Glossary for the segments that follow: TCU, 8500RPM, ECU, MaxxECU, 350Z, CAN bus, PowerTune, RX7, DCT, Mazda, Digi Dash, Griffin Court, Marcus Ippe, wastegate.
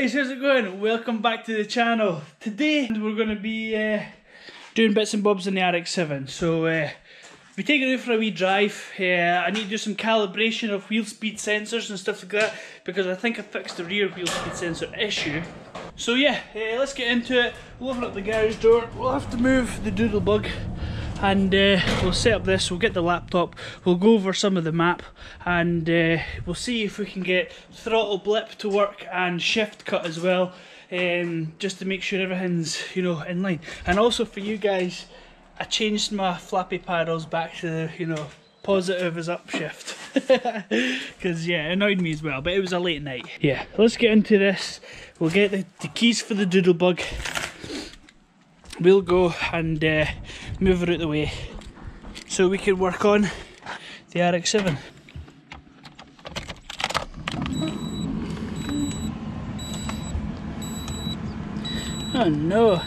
guys, how's it going? Welcome back to the channel. Today we're going to be doing bits and bobs on the RX7. So we take it out for a wee drive. I need to do some calibration of wheel speed sensors and stuff like that, because I think I fixed the rear wheel speed sensor issue. So yeah, let's get into it. We'll open up the garage door, we'll have to move the doodle bug, and we'll set up this, we'll get the laptop, we'll go over some of the map, and we'll see if we can get throttle blip to work and shift cut as well, just to make sure everything's, you know, in line. And also for you guys, I changed my flappy paddles back to the, you know, positive as upshift, because yeah, it annoyed me as well, but it was a late night. Yeah, let's get into this. We'll get the keys for the doodle bug. We'll go and move her out the way so we can work on the RX7. Oh no!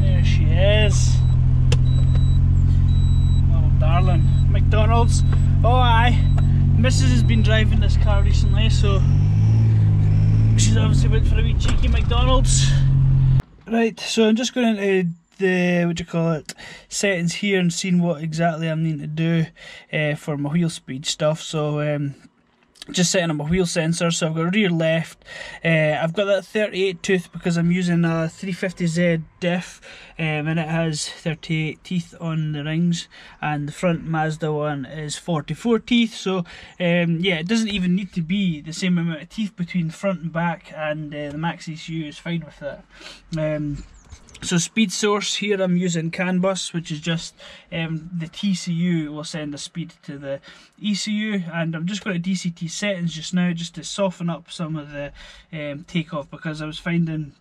There she is. Little darling. McDonald's. Oh aye. Mrs. has been driving this car recently, so she's obviously went for a wee cheeky McDonald's. Right, so I'm just going into the, what do you call it, settings here and seeing what exactly I'm needing to do for my wheel speed stuff. So just setting up my wheel sensor, so I've got rear left, I've got that 38 tooth because I'm using a 350Z diff, and it has 38 teeth on the rings, and the front Mazda one is 44 teeth, so yeah, it doesn't even need to be the same amount of teeth between front and back, and the MaxxECU is fine with that. So speed source here, I'm using CAN bus, which is just the TCU will send a speed to the ECU, and I'm just going to DCT settings just now just to soften up some of the takeoff, because I was finding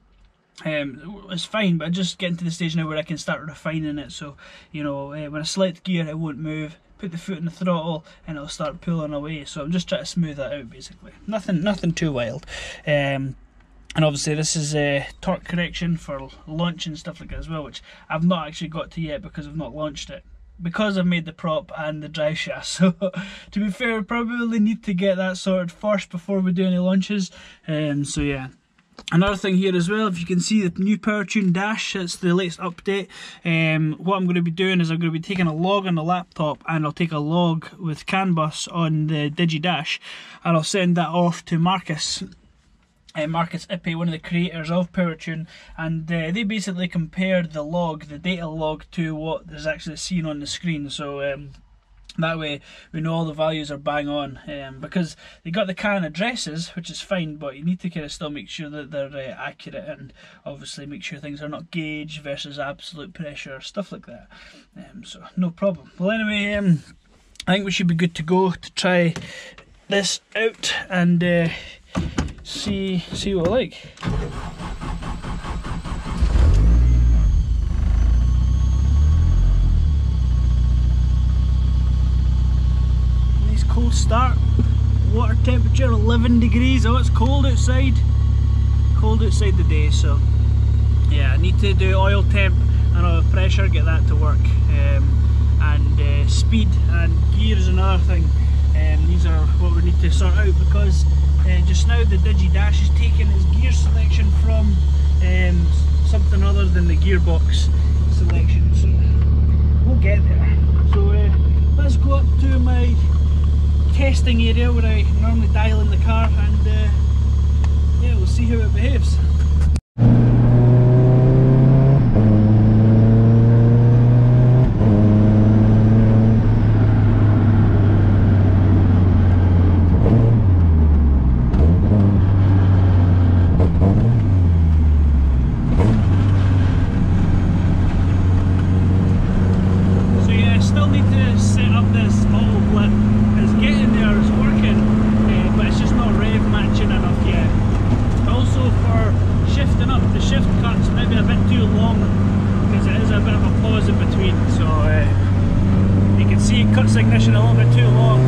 it's fine, but I'm just getting to the stage now where I can start refining it. So you know, when I select gear it won't move, put the foot in the throttle and it'll start pulling away. So I'm just trying to smooth that out basically, nothing too wild. And obviously this is a torque correction for launch and stuff like that as well, which I've not actually got to yet because I've not launched it, because I've made the prop and the drive shaft. So to be fair, we probably need to get that sorted first before we do any launches. So yeah. Another thing here as well, if you can see the new PowerTune Dash, it's the latest update. What I'm going to be doing is I'm going to be taking a log on the laptop, and I'll take a log with CAN bus on the Digi Dash, and I'll send that off to Marcus. Marcus Ippe, one of the creators of PowerTune, and they basically compared the log, the data log, to what is actually seen on the screen. So that way we know all the values are bang on, because they got the CAN addresses, which is fine, but you need to kind of still make sure that they're accurate, and obviously make sure things are not gauge versus absolute pressure, stuff like that. So no problem. Well anyway, I think we should be good to go to try this out and see what I like. Nice cold start. Water temperature 11 degrees. Oh, it's cold outside. Cold outside today, so yeah, I need to do oil temp and oil pressure, get that to work. And speed and gear is another thing. These are what we need to sort out, because just now the Digi Dash is taking its gear selection from something other than the gearbox selection, so we'll get there. So let's go up to my testing area where I normally dial in the car, and yeah, we'll see how it behaves. Ignition a little bit too long.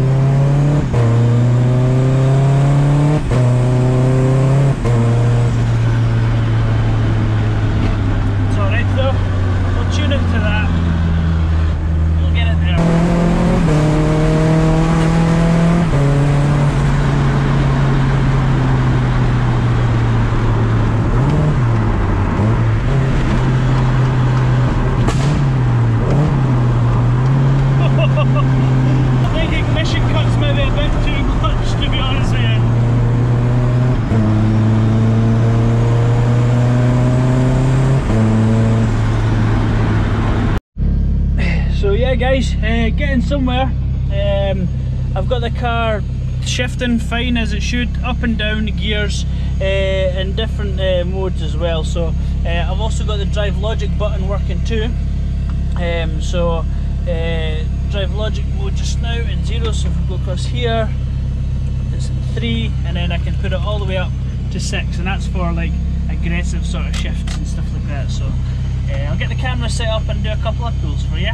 It's alright though, we'll tune it to that, we'll get it there. right guys, getting somewhere. I've got the car shifting fine as it should, up and down gears in different modes as well. So I've also got the drive logic button working too. Drive logic mode just now in 0, so if we go across here it's in 3, and then I can put it all the way up to 6, and that's for like aggressive sort of shifts and stuff like that. So I'll get the camera set up and do a couple of pulls for you.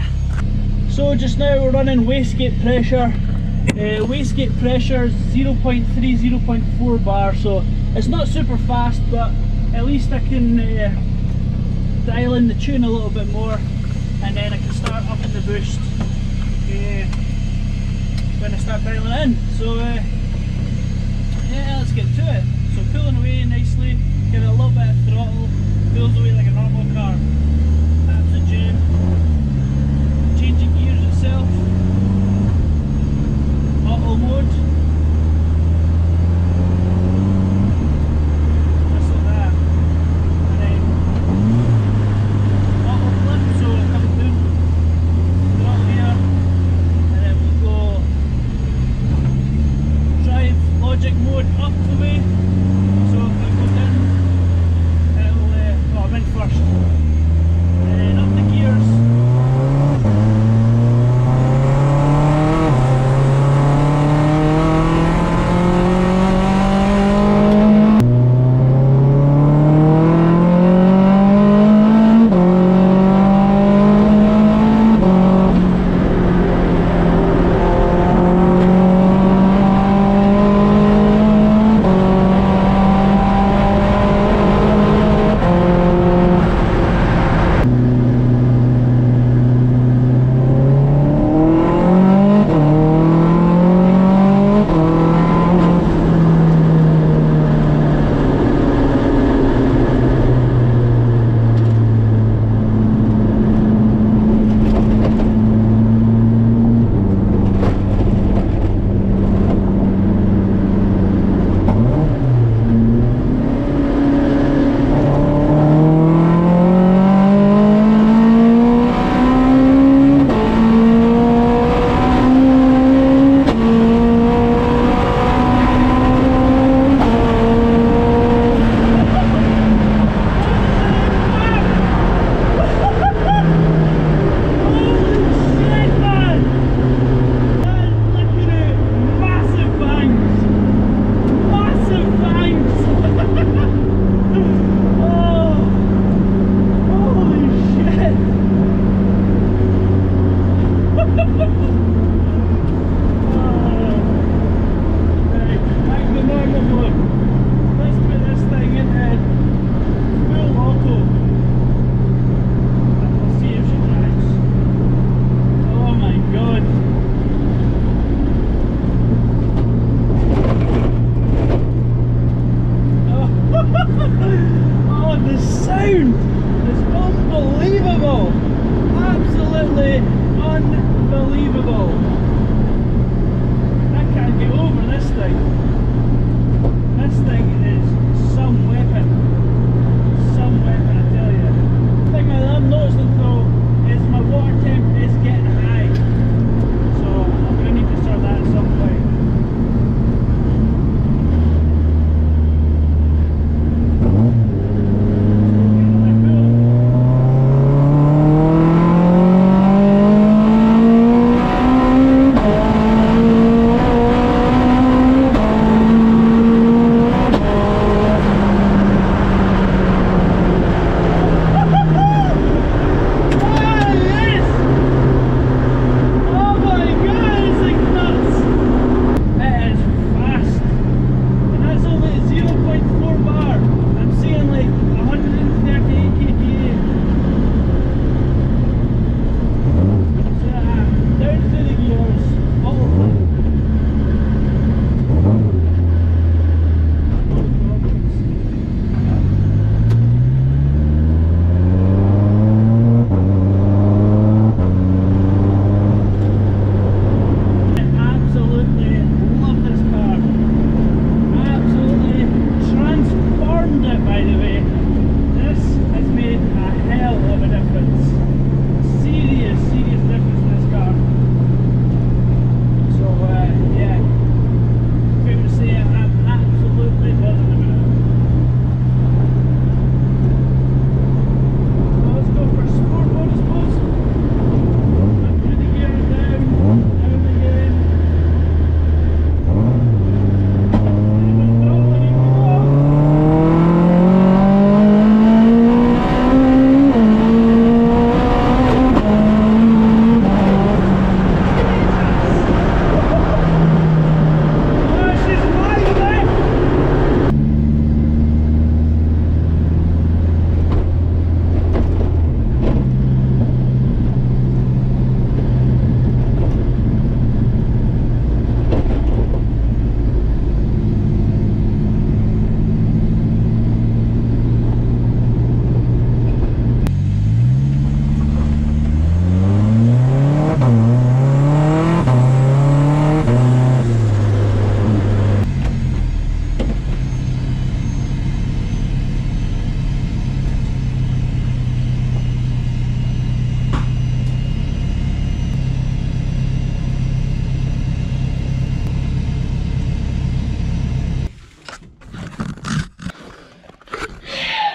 So just now we're running wastegate pressure. Wastegate pressure is 0.3, 0.4 bar, so it's not super fast, but at least I can dial in the tune a little bit more, and then I can start up in the boost when I start dialing in. So yeah, let's get to it. So pulling away nicely, give it a little bit of throttle, pulls away like a normal car. That's a jam. Changing gears itself. Auto mode. Up the way, so if I go down, it'll, oh, I'm in first.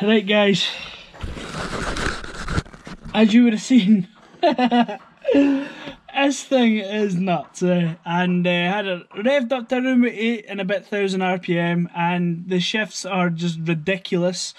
Right guys, as you would have seen, this thing is nuts, and had it revved up to room at 8,000 RPM, and the shifts are just ridiculous.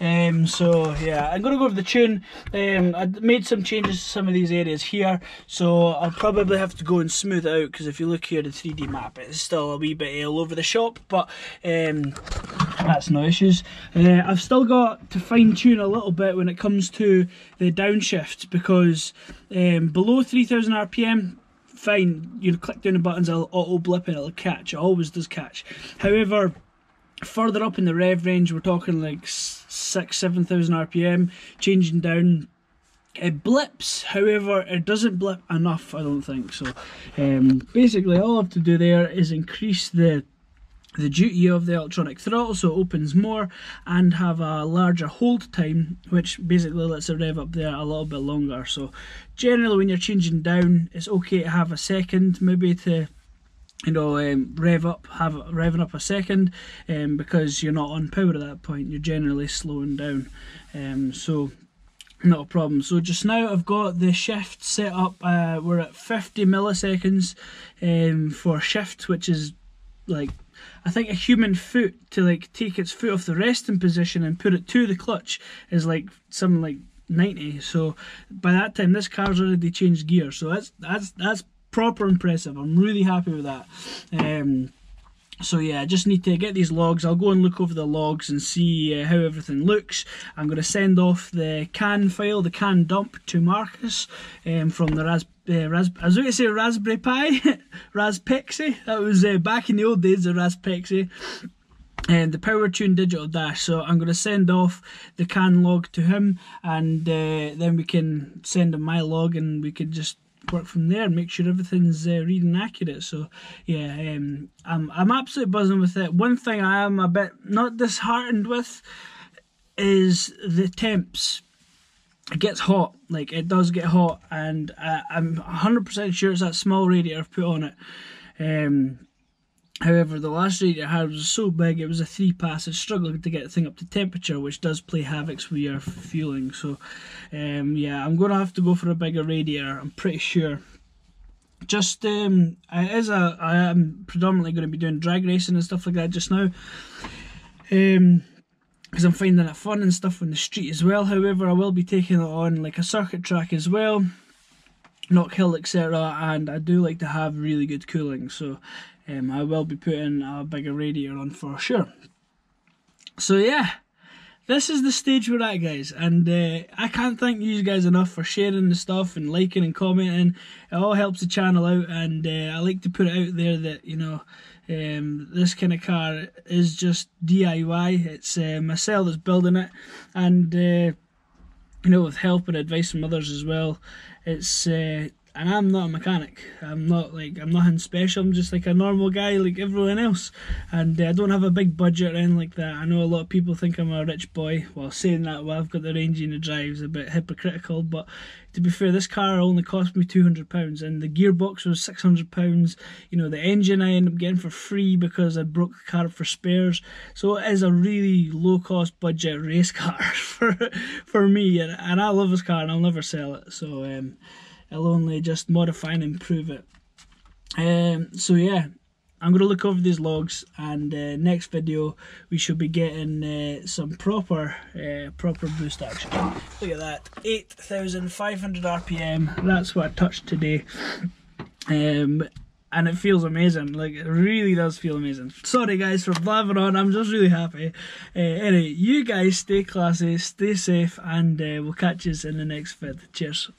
So yeah, I'm going to go over the tune. I made some changes to some of these areas here, so I'll probably have to go and smooth it out, because if you look here at the 3D map, it's still a wee bit all over the shop, but that's no issues. I've still got to fine tune a little bit when it comes to the downshift, because below 3,000 RPM, fine, you click down the buttons, it'll auto blip and it'll catch, it always does catch. However, further up in the rev range, we're talking like 6,000–7,000 RPM, changing down, it blips. However, it doesn't blip enough, I don't think. So basically all I have to do there is increase the duty of the electronic throttle so it opens more, and have a larger hold time, which basically lets it rev up there a little bit longer. So generally when you're changing down, it's okay to have a second maybe to, you know, rev up, have it revving up a second, because you're not on power at that point, you're generally slowing down, so not a problem. So just now I've got the shift set up, we're at 50 milliseconds for shift, which is like, I think a human foot to like take its foot off the resting position and put it to the clutch is like something like 90, so by that time this car's already changed gear, so that's proper impressive. I'm really happy with that. So yeah, I just need to get these logs. I'll go and look over the logs and see how everything looks. I'm going to send off the CAN file, the CAN dump, to Marcus from the I was going to say Raspberry Pi, RazPixie. That was back in the old days, the RazPixie. And the PowerTune Digital Dash, so I'm going to send off the CAN log to him, and then we can send him my log, and we could just work from there and make sure everything's reading accurate. So yeah, I'm absolutely buzzing with it. One thing I am a bit not disheartened with is the temps. It gets hot, like it does get hot, and I'm 100% sure it's that small radiator I've put on it. However, the last radiator I had was so big, it was a 3-pass, it struggled to get the thing up to temperature, which does play havoc with your fueling. So yeah, I'm going to have to go for a bigger radiator, I'm pretty sure. Just, I am predominantly going to be doing drag racing and stuff like that just now, because I'm finding it fun and stuff on the street as well. However, I will be taking it on like a circuit track as well, knock hill, etc., and I do like to have really good cooling, so I will be putting a bigger radiator on for sure. So yeah, this is the stage we're at, guys, and I can't thank you guys enough for sharing the stuff and liking and commenting. It all helps the channel out, and I like to put it out there that, you know, this kind of car is just DIY. It's myself that's building it, and you know, with help and advice from others as well. It's and I'm not a mechanic, I'm nothing special, I'm just like a normal guy like everyone else, and I don't have a big budget or anything like that. I know a lot of people think I'm a rich boy. Well, saying that, well, I've got the range and the drive's a bit hypocritical, but to be fair, this car only cost me £200, and the gearbox was £600, you know, the engine I ended up getting for free because I broke the car up for spares, so it is a really low cost budget race car for me, and I love this car and I'll never sell it, so I'll only just modify and improve it. So yeah, I'm going to look over these logs, and next video we should be getting some proper boost action. Look at that, 8,500 RPM, that's what I touched today. And it feels amazing, like it really does feel amazing. Sorry guys for blabbering on, I'm just really happy. Anyway, you guys stay classy, stay safe, and we'll catch you in the next vid. Cheers.